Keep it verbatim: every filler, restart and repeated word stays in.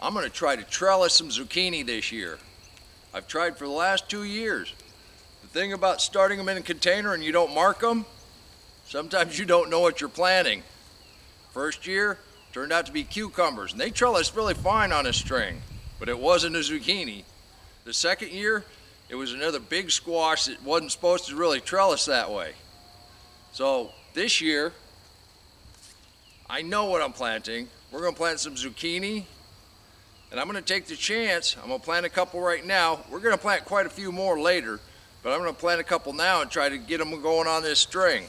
I'm gonna try to trellis some zucchini this year. I've tried for the last two years. The thing about starting them in a container and you don't mark them, sometimes you don't know what you're planting. First year, turned out to be cucumbers, and they trellised really fine on a string, but it wasn't a zucchini. The second year, it was another big squash that wasn't supposed to really trellis that way. So this year, I know what I'm planting. We're gonna plant some zucchini, and I'm gonna take the chance, I'm gonna plant a couple right now. We're gonna plant quite a few more later, but I'm gonna plant a couple now and try to get them going on this string.